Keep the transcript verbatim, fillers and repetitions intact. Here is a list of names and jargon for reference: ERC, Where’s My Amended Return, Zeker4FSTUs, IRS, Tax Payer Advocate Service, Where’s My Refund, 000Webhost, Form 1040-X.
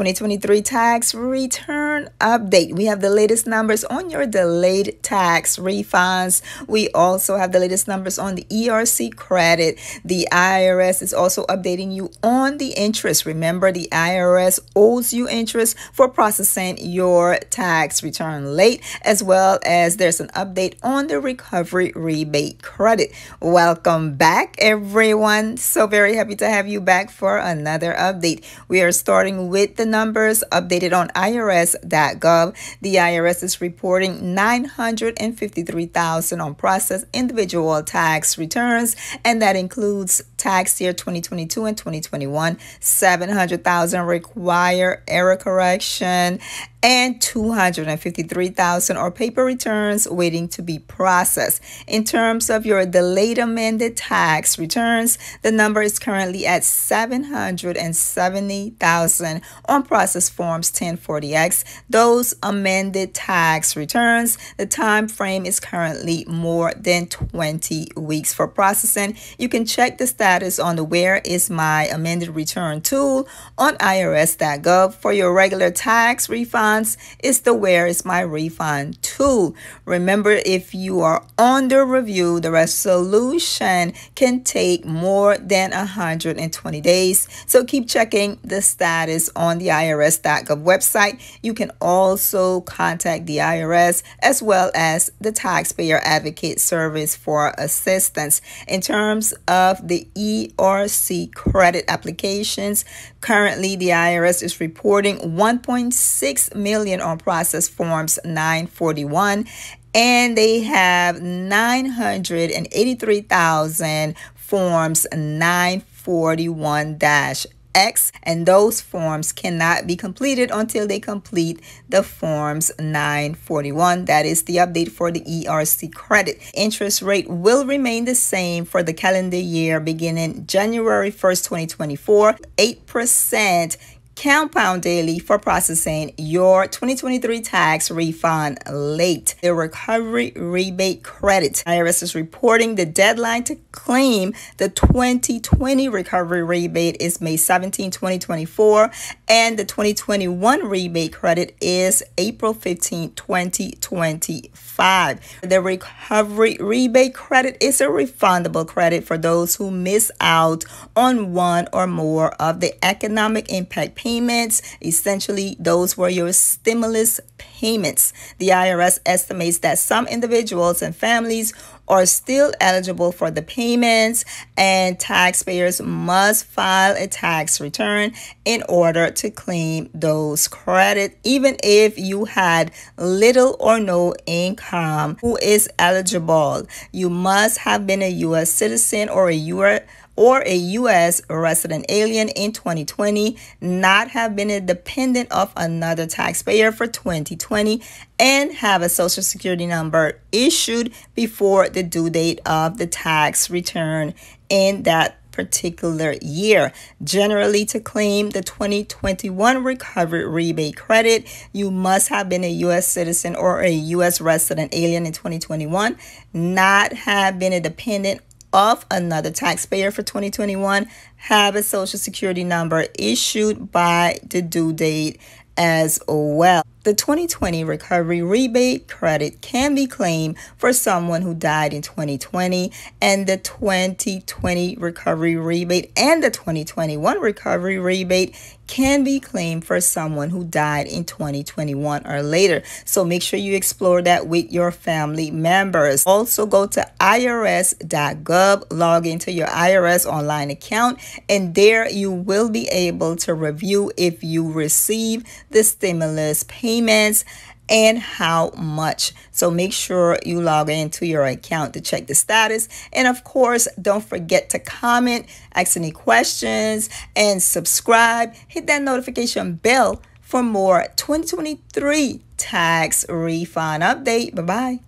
twenty twenty-three tax return update. We have the latest numbers on your delayed tax refunds. We also have the latest numbers on the E R C credit. The I R S is also updating you on the interest. Remember, the I R S owes you interest for processing your tax return late, as well as there's an update on the recovery rebate credit. Welcome back, everyone. So very happy to have you back for another update. We are starting with the numbers updated on I R S dot gov. The I R S is reporting nine hundred fifty-three thousand unprocessed individual tax returns, and that includes tax year twenty twenty-two and twenty twenty-one, seven hundred thousand require error correction, and two hundred fifty-three thousand are paper returns waiting to be processed. In terms of your delayed amended tax returns, the number is currently at seven hundred seventy thousand unprocessed Forms ten forty X. Those amended tax returns, the time frame is currently more than twenty weeks for processing. You can check the status on the Where is My Amended Return tool on I R S dot gov. For your regular tax refund, is the Where is My Refund tool. Remember, if you are under review, the resolution can take more than one hundred twenty days. So keep checking the status on the I R S dot gov website. You can also contact the I R S as well as the Taxpayer Advocate Service for assistance. In terms of the E R C credit applications, currently the I R S is reporting one point six million unprocessed Forms nine forty-one, and they have nine hundred eighty-three thousand Forms nine forty-one X, and those forms cannot be completed until they complete the Forms nine forty-one. That is the update for the E R C credit. Interest rate will remain the same for the calendar year beginning January first, twenty twenty-four, eight percent compound daily for processing your twenty twenty-three tax refund late. The recovery rebate credit. I R S is reporting the deadline to claim the twenty twenty recovery rebate is May seventeenth, twenty twenty-four, and the twenty twenty-one rebate credit is April fifteenth, twenty twenty-five. The recovery rebate credit is a refundable credit for those who miss out on one or more of the economic impact payments. Payments. Essentially, those were your stimulus payments. The I R S estimates that some individuals and families are still eligible for the payments, and taxpayers must file a tax return in order to claim those credits. Even if you had little or no income, who is eligible? You must have been a U S citizen or a U S or a U S resident alien in twenty twenty, not have been a dependent of another taxpayer for twenty twenty, and have a Social Security number issued before the due date of the tax return in that particular year. Generally, to claim the twenty twenty-one recovery rebate credit, you must have been a U S citizen or a U S resident alien in twenty twenty-one, not have been a dependent of another taxpayer for twenty twenty-one, have a Social Security number issued by the due date as well. The twenty twenty recovery rebate credit can be claimed for someone who died in twenty twenty, and the twenty twenty recovery rebate and the twenty twenty-one recovery rebate can be claimed for someone who died in twenty twenty-one or later. So make sure you explore that with your family members. Also, go to I R S dot gov, log into your I R S online account, and there you will be able to review if you receive the stimulus payments and how much. So make sure you log into your account to check the status. And of course, don't forget to comment, ask any questions, and subscribe. Hit that notification bell for more twenty twenty-three tax refund update. Bye-bye.